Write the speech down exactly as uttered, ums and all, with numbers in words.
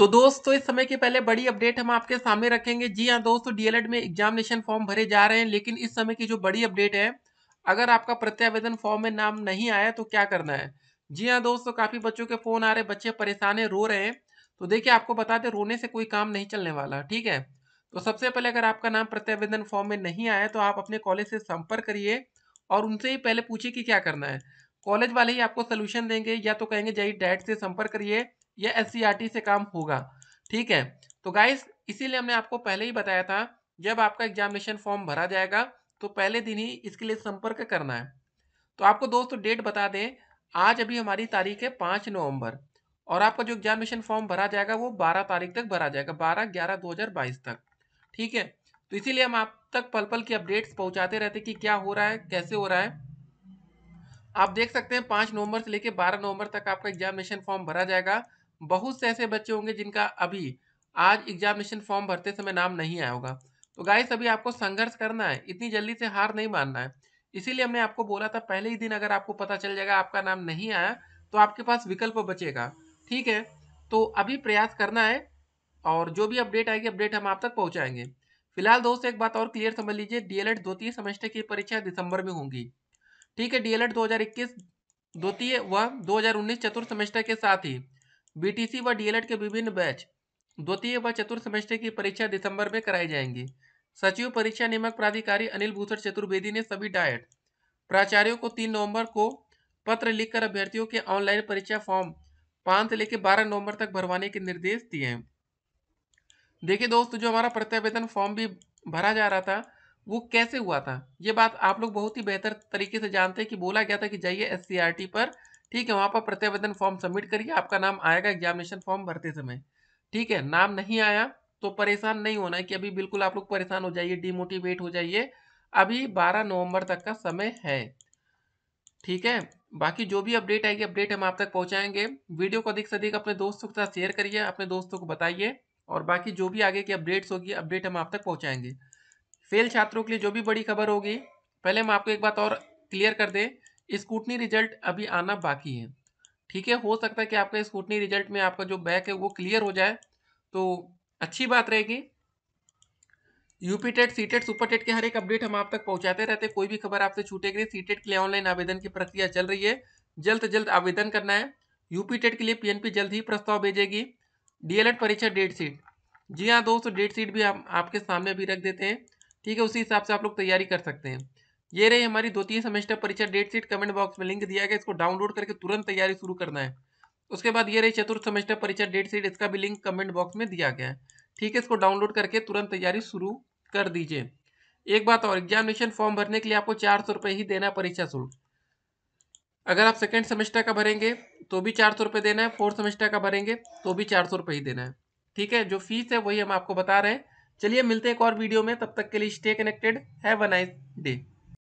तो दोस्तों इस समय के पहले बड़ी अपडेट हम आपके सामने रखेंगे। जी हाँ दोस्तों, डीएलएड में एग्जामिनेशन फॉर्म भरे जा रहे हैं, लेकिन इस समय की जो बड़ी अपडेट है, अगर आपका प्रत्यावेदन फॉर्म में नाम नहीं आया तो क्या करना है। जी हाँ दोस्तों, काफी बच्चों के फोन आ रहे, बच्चे परेशान है, रो रहे हैं। तो देखिए आपको बता दें, रोने से कोई काम नहीं चलने वाला, ठीक है। तो सबसे पहले अगर आपका नाम प्रत्यावेदन फॉर्म में नहीं आया तो आप अपने कॉलेज से संपर्क करिए और उनसे ही पहले पूछिए कि क्या करना है। कॉलेज वाले ही आपको सोल्यूशन देंगे, या तो कहेंगे जाइए डायट से संपर्क करिए या एससीआरटी से काम होगा, ठीक है। तो गाइस इसीलिए हमने आपको पहले ही बताया था, जब आपका एग्जामिनेशन फॉर्म भरा जाएगा तो पहले दिन ही इसके लिए संपर्क करना है। तो आपको दोस्तों डेट बता दें, आज अभी हमारी तारीख है पाँच नवंबर, और आपका जो एग्जामिनेशन फॉर्म भरा जाएगा वो बारह तारीख तक भरा जाएगा, बारह ग्यारह दो हजार बाईस तक, ठीक है। तो इसीलिए हम आप तक पल पल की अपडेट्स पहुंचाते रहते कि क्या हो रहा है, कैसे हो रहा है। आप देख सकते हैं पाँच नवंबर से लेकर बारह नवंबर तक आपका एग्जामिनेशन फॉर्म भरा जाएगा। बहुत से ऐसे बच्चे होंगे जिनका अभी आज एग्जामिनेशन फॉर्म भरते समय नाम नहीं आया होगा। तो गाइस अभी आपको संघर्ष करना है, इतनी जल्दी से हार नहीं मानना है। इसीलिए हमने आपको बोला था, पहले ही दिन अगर आपको पता चल जाएगा आपका नाम नहीं आया तो आपके पास विकल्प बचेगा, ठीक है। तो अभी प्रयास करना है, और जो भी अपडेट आएगी अपडेट हम आप तक पहुँचाएंगे। फिलहाल दोस्तों एक बात और क्लियर समझ लीजिए, डीएलएड द्वितीय सेमेस्टर की परीक्षा दिसंबर में होंगी, ठीक है। डीएलएड दो हज़ार इक्कीस द्वितीय व दो हज़ार उन्नीस चतुर्थ सेमेस्टर के साथ ही बीटीसी व डीएलएड के विभिन्न बैच द्वितीय व चतुर्थ सेमेस्टर की परीक्षा दिसंबर में कराई जाएंगी। सचिव परीक्षा नियामक प्राधिकारी अनिल भूषण चतुर्वेदी ने सभी डायट प्राचार्यों को तीन नवंबर को पत्र लिखकर अभ्यर्थियों के ऑनलाइन परीक्षा फॉर्म पाँच से लेकर बारह नवंबर तक भरवाने के निर्देश दिए हैं। देखिए दोस्तों, जो हमारा प्रत्यावेदन फॉर्म भी भरा जा रहा था वो कैसे हुआ था, ये बात आप लोग बहुत ही बेहतर तरीके से जानते हैं कि बोला गया था कि जाइए एससीआरटी पर, ठीक है, वहाँ पर प्रत्यावेदन फॉर्म सबमिट करिए, आपका नाम आएगा एग्जामिनेशन फॉर्म भरते समय, ठीक है। नाम नहीं आया तो परेशान नहीं होना है कि अभी बिल्कुल आप लोग परेशान हो जाइए, डिमोटिवेट हो जाइए। अभी बारह नवम्बर तक का समय है, ठीक है। बाकी जो भी अपडेट आएगी अपडेट हम आप तक पहुँचाएंगे। वीडियो को अधिक से अधिक अपने दोस्तों के साथ शेयर करिए, अपने दोस्तों को बताइए, और बाकी जो भी आगे की अपडेट्स होगी अपडेट हम आप तक पहुँचाएंगे। फेल छात्रों के लिए जो भी बड़ी खबर होगी, पहले हम आपको एक बात और क्लियर कर दें, स्कूटनी रिजल्ट अभी आना बाकी है, ठीक है। हो सकता है कि आपका स्कूटनी रिजल्ट में आपका जो बैक है वो क्लियर हो जाए तो अच्छी बात रहेगी। यूपीटेट, सीटेट, सुपर टेट के हर एक अपडेट हम आप तक पहुंचाते रहते, कोई भी खबर आपसे छूटेगी नहीं। सीटेट के लिए ऑनलाइन आवेदन की प्रक्रिया चल रही है, जल्द से जल्द आवेदन करना है। यूपीटेट के लिए पी एन पी जल्द ही प्रस्ताव भेजेगी। डीएलएड परीक्षा डेट शीट, जी हाँ दोस्तों डेट शीट भी हम आपके सामने भी रख देते हैं, ठीक है, उसी हिसाब से आप लोग तैयारी कर सकते हैं। ये रही हमारी द्वितीय सेमेस्टर परीक्षा डेट शीट, कमेंट बॉक्स में लिंक दिया गया, इसको डाउनलोड करके तुरंत तैयारी शुरू करना है। उसके बाद ये रही चतुर्थ सेमेस्टर परीक्षा डेट शीट, इसका भी लिंक कमेंट बॉक्स में दिया गया है, ठीक है, इसको डाउनलोड करके तुरंत तैयारी शुरू कर दीजिए। एक बात और, एग्जामिनेशन फॉर्म भरने के लिए आपको चार सौ रुपये ही देना है परीक्षा शुल्क। अगर आप सेकेंड सेमेस्टर का भरेंगे तो भी चार सौ रुपये देना है, फोर्थ सेमेस्टर का भरेंगे तो भी चार सौ रुपये ही देना है, ठीक है। जो फीस है वही हम आपको बता रहे हैं। चलिए मिलते हैं एक और वीडियो में, तब तक के लिए stay connected, have a nice day.